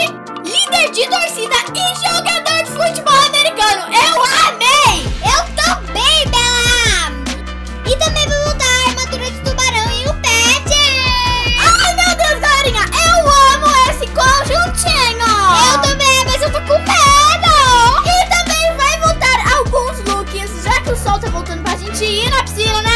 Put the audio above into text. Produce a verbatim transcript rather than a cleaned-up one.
e líder de torcida e jogador de futebol americano. Eu amei! Eu também, Bela! E também vou mudar a armadura de tubarão e o pet. Ai, meu Deus, galerinha! Eu amo esse conjuntinho! Eu também, mas eu tô com medo! E também vai voltar alguns looks, já que o sol tá voltando pra gente ir na piscina, né?